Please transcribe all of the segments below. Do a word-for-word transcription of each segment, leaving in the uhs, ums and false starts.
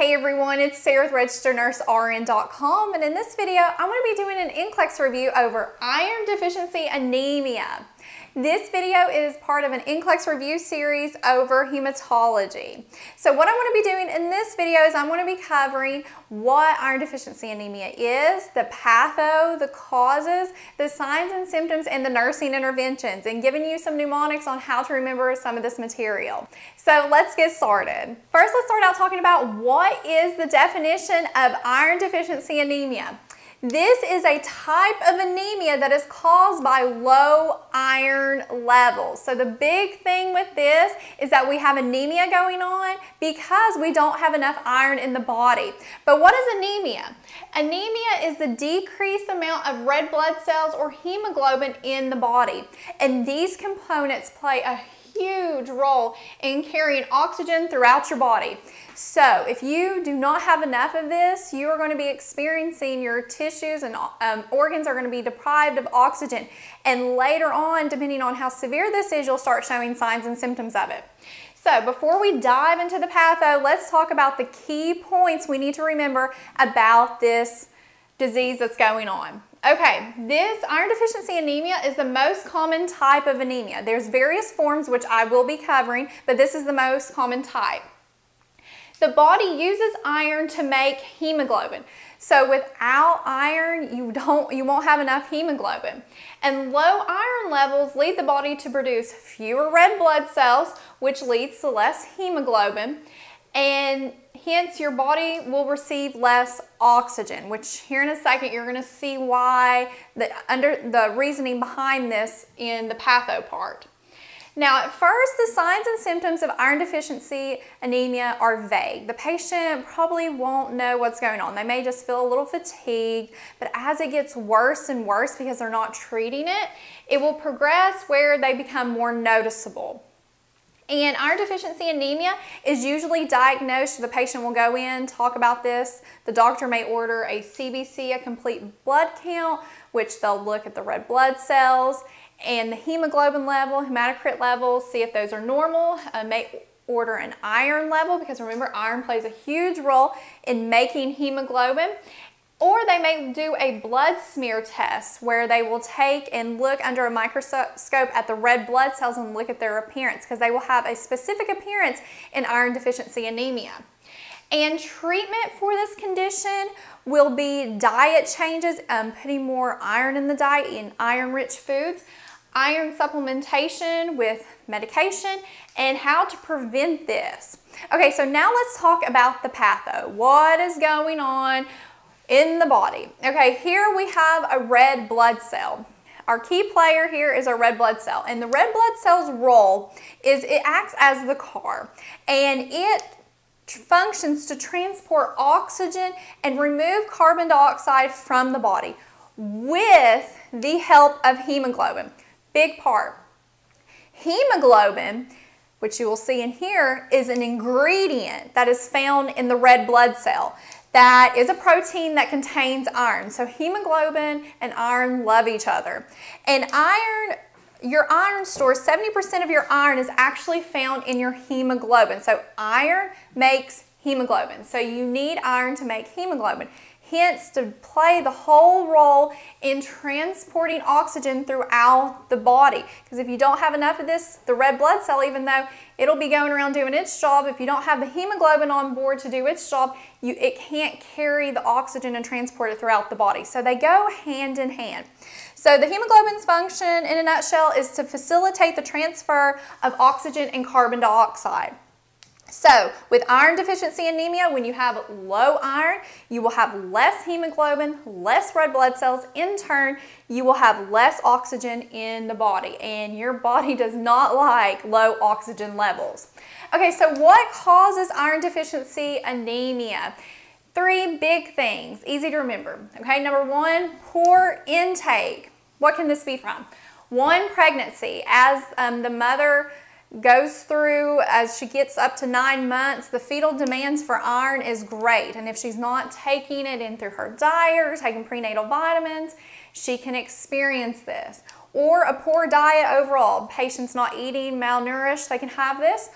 Hey everyone, it's Sarah with Registered Nurse R N dot com, and in this video I'm going to be doing an N C L E X review over iron deficiency anemia. This video is part of an N C L E X review series over hematology. So what I'm going to be doing in this video is I'm going to be covering what iron deficiency anemia is, the patho, the causes, the signs and symptoms, and the nursing interventions, and giving you some mnemonics on how to remember some of this material. So let's get started. First, let's start out talking about what is the definition of iron deficiency anemia. This is a type of anemia that is caused by low iron levels. So the big thing with this is that we have anemia going on because we don't have enough iron in the body. But what is anemia? Anemia is the decreased amount of red blood cells or hemoglobin in the body. And these components play a huge role in carrying oxygen throughout your body. So if you do not have enough of this, you are going to be experiencing your tissues and um, organs are going to be deprived of oxygen. And later on, depending on how severe this is, you'll start showing signs and symptoms of it. So before we dive into the patho, let's talk about the key points we need to remember about this disease that's going on. Okay, this iron deficiency anemia is the most common type of anemia. There's various forms which I will be covering, but this is the most common type. The body uses iron to make hemoglobin. So without iron, you don't, you won't have enough hemoglobin. And low iron levels lead the body to produce fewer red blood cells, which leads to less hemoglobin. And hence, your body will receive less oxygen, which here in a second, you're going to see why the, under, the reasoning behind this in the patho part. Now, at first, the signs and symptoms of iron deficiency anemia are vague. The patient probably won't know what's going on. They may just feel a little fatigued, but as it gets worse and worse because they're not treating it, it will progress where they become more noticeable. And iron deficiency anemia is usually diagnosed. The patient will go in, talk about this. The doctor may order a C B C, a complete blood count, which they'll look at the red blood cells and the hemoglobin level, hematocrit level, see if those are normal. Uh, may order an iron level, because remember, iron plays a huge role in making hemoglobin. Or they may do a blood smear test where they will take and look under a microscope at the red blood cells and look at their appearance, because they will have a specific appearance in iron deficiency anemia. And treatment for this condition will be diet changes, um, putting more iron in the diet, in iron-rich foods, iron supplementation with medication, and how to prevent this. Okay, so now let's talk about the patho. What is going on in the body? Okay, here we have a red blood cell. Our key player here is our red blood cell, and the red blood cell's role is it acts as the car, and it functions to transport oxygen and remove carbon dioxide from the body with the help of hemoglobin. Big part. Hemoglobin, which you will see in here, is an ingredient that is found in the red blood cell. That is a protein that contains iron. So hemoglobin and iron love each other. And iron, your iron stores, seventy percent of your iron is actually found in your hemoglobin. So iron makes hemoglobin. So you need iron to make hemoglobin. Hence, to play the whole role in transporting oxygen throughout the body. Because if you don't have enough of this, the red blood cell, even though it'll be going around doing its job, if you don't have the hemoglobin on board to do its job, you, it can't carry the oxygen and transport it throughout the body. So they go hand in hand. So the hemoglobin's function, in a nutshell, is to facilitate the transfer of oxygen and carbon dioxide. So with iron deficiency anemia, when you have low iron, you will have less hemoglobin, less red blood cells. In turn, you will have less oxygen in the body, and your body does not like low oxygen levels. Okay, so what causes iron deficiency anemia? Three big things, easy to remember. Okay, number one, poor intake. What can this be from? One, pregnancy. As um, the mother goes through, as she gets up to nine months, the fetal demands for iron is great. And if she's not taking it in through her diet or taking prenatal vitamins, she can experience this. Or a poor diet overall, patients not eating, malnourished, they can have this.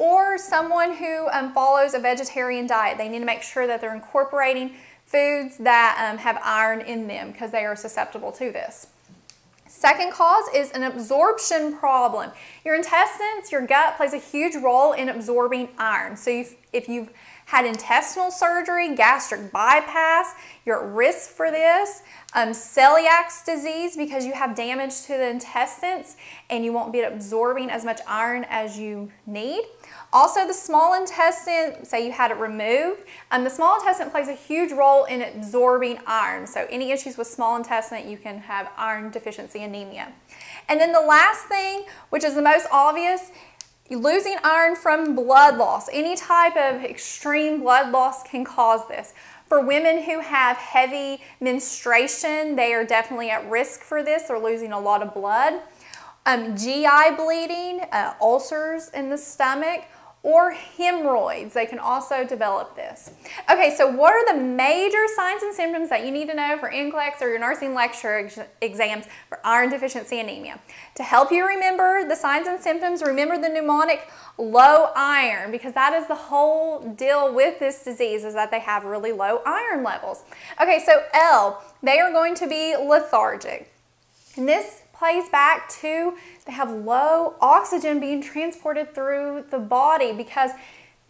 or someone who um, follows a vegetarian diet. They need to make sure that they're incorporating foods that um, have iron in them because they are susceptible to this. Second cause is an absorption problem. Your intestines, your gut plays a huge role in absorbing iron. So you've, if you've had intestinal surgery, gastric bypass, you're at risk for this. Um, Celiac's disease, because you have damage to the intestines and you won't be absorbing as much iron as you need. Also the small intestine, say you had it removed, um, the small intestine plays a huge role in absorbing iron. So any issues with small intestine, you can have iron deficiency anemia. And then the last thing, which is the most obvious, losing iron from blood loss. Any type of extreme blood loss can cause this. For women who have heavy menstruation, they are definitely at risk for this. They're losing a lot of blood. Um, G I bleeding, uh, ulcers in the stomach, or hemorrhoids. They can also develop this. Okay, so what are the major signs and symptoms that you need to know for N C L E X or your nursing lecture ex exams for iron deficiency anemia? To help you remember the signs and symptoms, remember the mnemonic low iron, because that is the whole deal with this disease, is that they have really low iron levels. Okay, so L, they are going to be lethargic. And this plays back to they have low oxygen being transported through the body because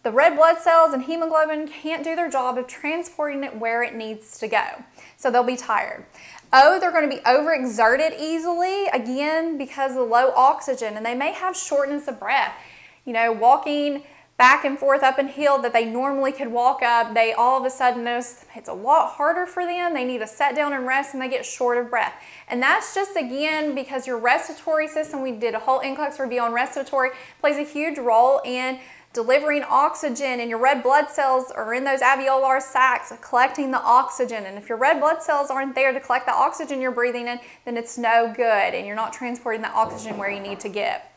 the red blood cells and hemoglobin can't do their job of transporting it where it needs to go. So they'll be tired. O, they're going to be overexerted easily, again, because of low oxygen, and they may have shortness of breath. You know, walking back and forth up and hill that they normally could walk up, they all of a sudden notice it's a lot harder for them. They need to sit down and rest, and they get short of breath. And that's just, again, because your respiratory system, we did a whole N C L E X review on respiratory, plays a huge role in delivering oxygen, and your red blood cells are in those alveolar sacs collecting the oxygen. And if your red blood cells aren't there to collect the oxygen you're breathing in, then it's no good, and you're not transporting the oxygen where you need to get.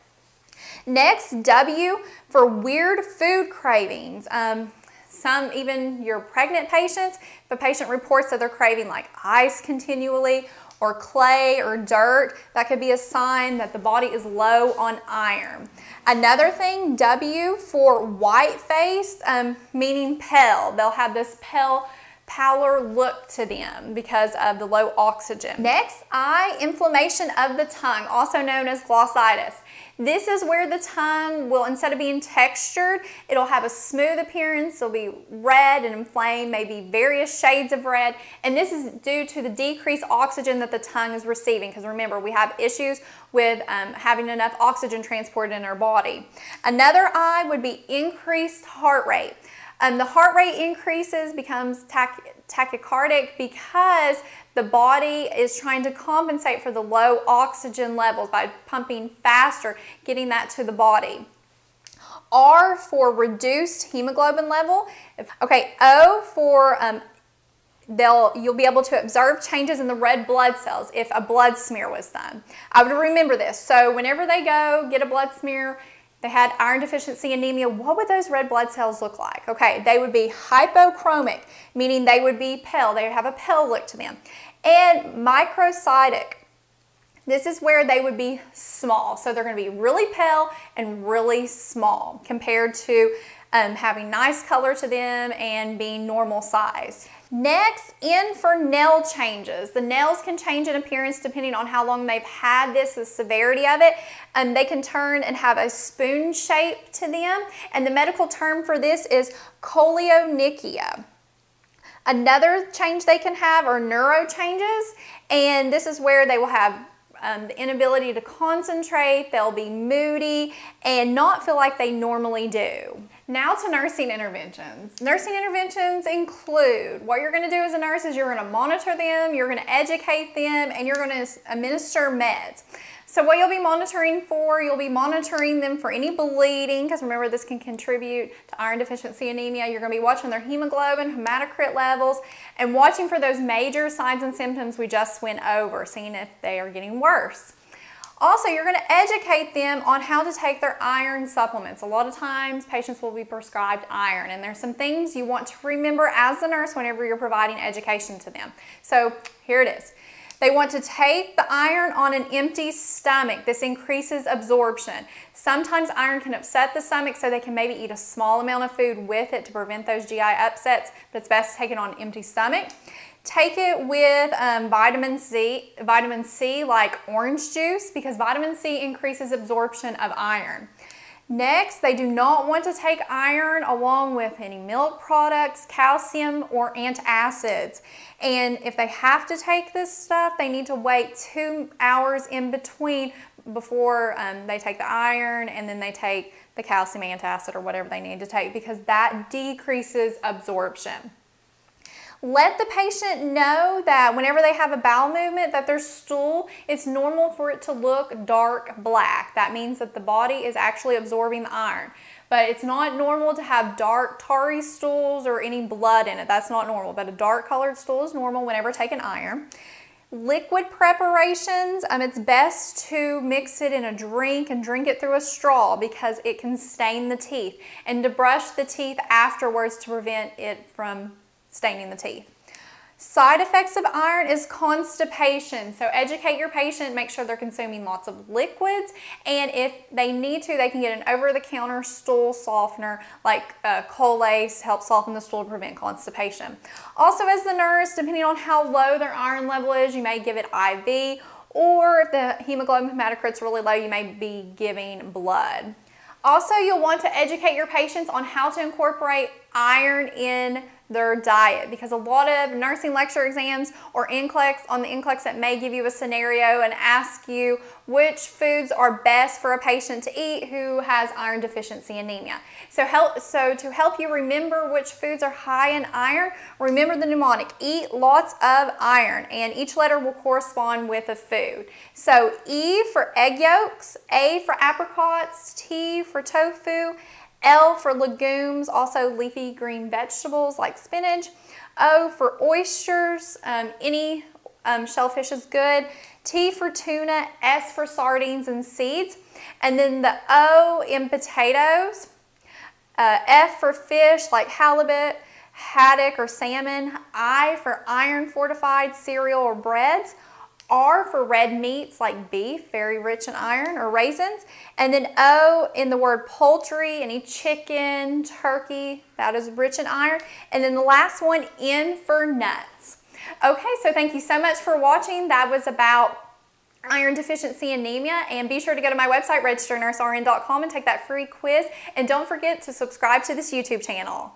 Next, W for weird food cravings. Um, some, even your pregnant patients, if a patient reports that they're craving like ice continually or clay or dirt, that could be a sign that the body is low on iron. Another thing, W for white face, um, meaning pale. They'll have this pale pallor look to them because of the low oxygen. Next, I, inflammation of the tongue, also known as glossitis. This is where the tongue will, instead of being textured, it'll have a smooth appearance. It'll be red and inflamed, maybe various shades of red. And this is due to the decreased oxygen that the tongue is receiving. Because remember, we have issues with um, having enough oxygen transported in our body. Another I would be increased heart rate. Um, the heart rate increases, becomes tach tachycardic because the body is trying to compensate for the low oxygen levels by pumping faster, getting that to the body. R for reduced hemoglobin level. Okay, O for um, They'll, you'll be able to observe changes in the red blood cells if a blood smear was done. I would remember this. So whenever they go get a blood smear, they had iron deficiency anemia, what would those red blood cells look like? Okay, they would be hypochromic, meaning they would be pale. They would have a pale look to them. And microcytic. This is where they would be small. So they're going to be really pale and really small compared to um, having nice color to them and being normal size. Next, N for nail changes. The nails can change in appearance depending on how long they've had this, the severity of it. Um, they can turn and have a spoon shape to them. And the medical term for this is koilonychia. Another change they can have are neuro changes. And this is where they will have um, the inability to concentrate. They'll be moody and not feel like they normally do. Now to nursing interventions. Nursing interventions include, what you're gonna do as a nurse is you're gonna monitor them, you're gonna educate them, and you're gonna administer meds. So what you'll be monitoring for, you'll be monitoring them for any bleeding, because remember this can contribute to iron deficiency anemia. You're gonna be watching their hemoglobin, hematocrit levels, and watching for those major signs and symptoms we just went over, seeing if they are getting worse. Also, you're going to educate them on how to take their iron supplements. A lot of times, patients will be prescribed iron, and there's some things you want to remember as a nurse whenever you're providing education to them. So here it is. They want to take the iron on an empty stomach. This increases absorption. Sometimes iron can upset the stomach, so they can maybe eat a small amount of food with it to prevent those G I upsets, but it's best to take it on an empty stomach. Take it with um, vitamin C, vitamin C like orange juice, because vitamin C increases absorption of iron. Next, they do not want to take iron along with any milk products, calcium, or antacids. And if they have to take this stuff, they need to wait two hours in between before um, they take the iron, and then they take the calcium antacid or whatever they need to take, because that decreases absorption. Let the patient know that whenever they have a bowel movement, that their stool, it's normal for it to look dark black. That means that the body is actually absorbing the iron. But it's not normal to have dark tarry stools or any blood in it. That's not normal, but a dark colored stool is normal whenever taking iron. Liquid preparations, um, it's best to mix it in a drink and drink it through a straw, because it can stain the teeth, and to brush the teeth afterwards to prevent it from staining the teeth. Side effects of iron is constipation. So educate your patient, make sure they're consuming lots of liquids, and if they need to, they can get an over-the-counter stool softener like uh, Colace, help soften the stool to prevent constipation. Also, as the nurse, depending on how low their iron level is, you may give it I V, or if the hemoglobin hematocrit's really low, you may be giving blood. Also, you'll want to educate your patients on how to incorporate iron in their diet, because a lot of nursing lecture exams or N C L E X, on the N C L E X, it may give you a scenario and ask you which foods are best for a patient to eat who has iron deficiency anemia. So, help, so to help you remember which foods are high in iron, remember the mnemonic, eat lots of iron, and each letter will correspond with a food. So E for egg yolks, A for apricots, T for tofu, L for legumes, also leafy green vegetables like spinach. O for oysters, um, any um, shellfish is good. T for tuna, S for sardines and seeds. And then the O in potatoes, uh, F for fish like halibut, haddock or salmon. I for iron fortified cereal or breads. R for red meats like beef, very rich in iron, or raisins. And then O in the word poultry, any chicken, turkey, that is rich in iron. And then the last one, N for nuts. Okay, so thank you so much for watching. That was about iron deficiency anemia, and be sure to go to my website, registered nurse R N dot com, and take that free quiz. And don't forget to subscribe to this YouTube channel.